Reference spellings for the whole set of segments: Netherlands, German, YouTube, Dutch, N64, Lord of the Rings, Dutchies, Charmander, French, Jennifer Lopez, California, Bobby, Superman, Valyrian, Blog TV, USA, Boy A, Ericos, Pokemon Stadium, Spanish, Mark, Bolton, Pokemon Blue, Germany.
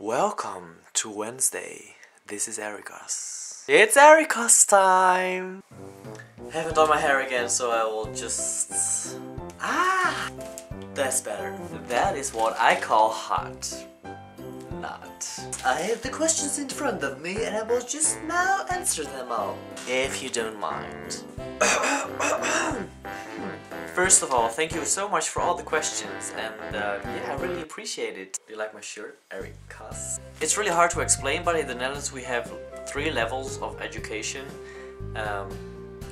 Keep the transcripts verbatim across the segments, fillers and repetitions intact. Welcome to Wednesday. This is Ericos. It's Ericos time! I haven't done my hair again, so I will just... Ah! That's better. That is what I call hot. Not. I have the questions in front of me and I will just now answer them all. If you don't mind. First of all, thank you so much for all the questions, and uh, yeah, I really appreciate it. Do you like my shirt, Ericos? It's really hard to explain, but in the Netherlands we have three levels of education, um,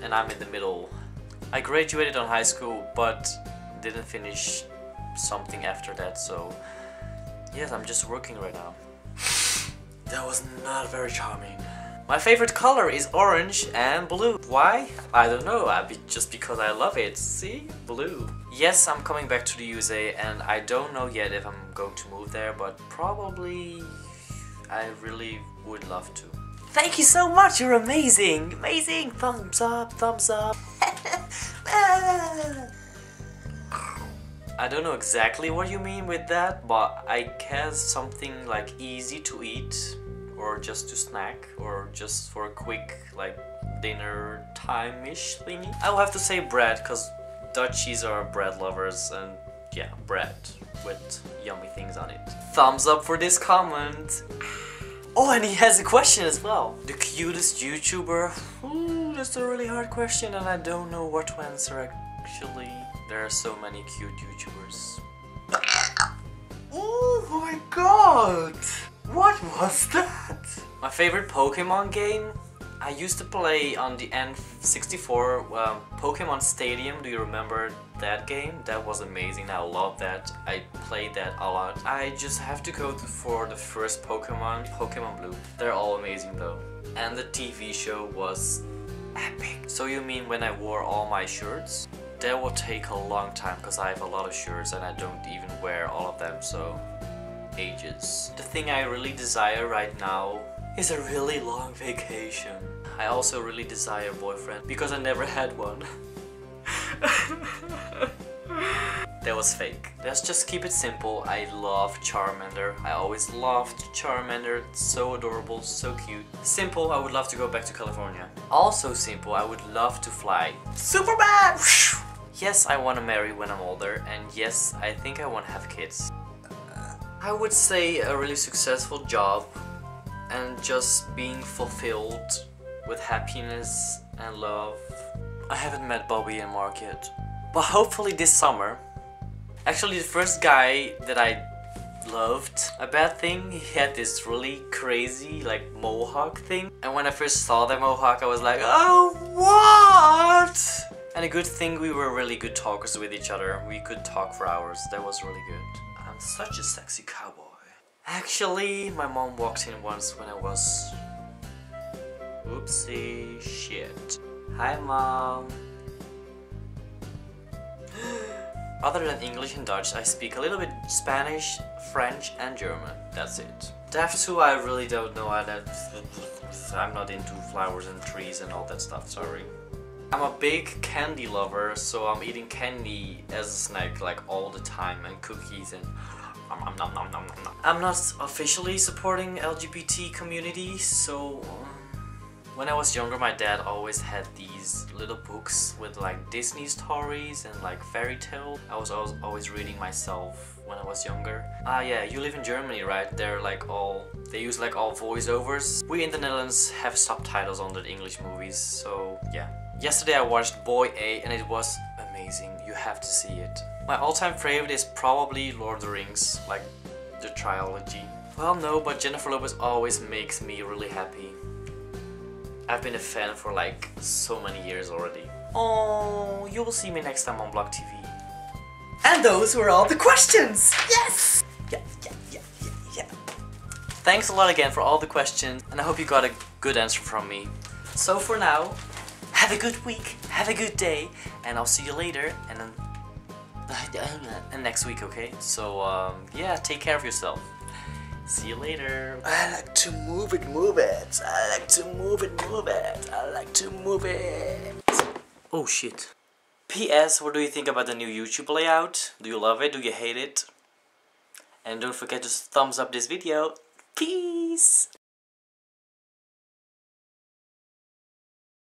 and I'm in the middle. I graduated on high school, but didn't finish something after that, so yes, I'm just working right now. That was not very charming. My favorite color is orange and blue. Why? I don't know, I be just because I love it. See? Blue. Yes, I'm coming back to the U S A and I don't know yet if I'm going to move there, but probably I really would love to. Thank you so much, you're amazing! Amazing! Thumbs up, thumbs up! I don't know exactly what you mean with that, but I guess something like easy to eat, or just to snack, or just for a quick, like, dinner time-ish thingy. I will have to say bread, because Dutchies are bread lovers, and yeah, bread with yummy things on it. Thumbs up for this comment! Oh, and he has a question as well! The cutest YouTuber? Ooh, that's a really hard question and I don't know what to answer actually. There are so many cute YouTubers. Oh my god! What was that? My favorite Pokemon game? I used to play on the N sixty-four um, Pokemon Stadium. Do you remember that game? That was amazing. I love that. I played that a lot. I just have to go to for the first Pokemon, Pokemon Blue. They're all amazing though. And the T V show was epic. So you mean when I wore all my shirts? That will take a long time because I have a lot of shirts and I don't even wear all of them, so... ages. The thing I really desire right now is a really long vacation. I also really desire a boyfriend because I never had one. That was fake. Let's just keep it simple. I love Charmander. I always loved Charmander. It's so adorable, so cute. Simple, I would love to go back to California. Also simple, I would love to fly. Superman! Yes, I want to marry when I'm older, and yes, I think I want to have kids. I would say a really successful job and just being fulfilled with happiness and love. I haven't met Bobby and Mark yet, but hopefully this summer. Actually, the first guy that I loved, a bad thing, he had this really crazy like mohawk thing, and when I first saw the mohawk I was like, oh what? And a good thing we were really good talkers with each other. We could talk for hours. That was really good. I'm such a sexy cowboy. Actually, my mom walked in once when I was... Oopsie shit. Hi mom. Other than English and Dutch, I speak a little bit Spanish, French and German. That's it. Deaf too, I really don't know. I don't... I'm not into flowers and trees and all that stuff, sorry. I'm a big candy lover, so I'm eating candy as a snack like all the time, and cookies and nom, nom, nom, nom, nom, nom. I'm not officially supporting L G B T community, so um, when I was younger my dad always had these little books with like Disney stories and like fairy tale. I was always, always reading myself when I was younger. Ah yeah, you live in Germany, right? They're like all, they use like all voiceovers. We in the Netherlands have subtitles on the English movies, so yeah. Yesterday I watched Boy A and it was amazing, you have to see it. My all-time favorite is probably Lord of the Rings, like the trilogy. Well no, but Jennifer Lopez always makes me really happy. I've been a fan for like so many years already. Oh, you will see me next time on Blog T V. And those were all the questions! Yes! Yeah, yeah, yeah, yeah, yeah. Thanks a lot again for all the questions and I hope you got a good answer from me. So for now, have a good week, have a good day, and I'll see you later, and then and next week, okay? So, um, yeah, take care of yourself. See you later. I like to move it, move it. I like to move it, move it. I like to move it. Oh, shit. P S What do you think about the new YouTube layout? Do you love it? Do you hate it? And don't forget to thumbs up this video. Peace.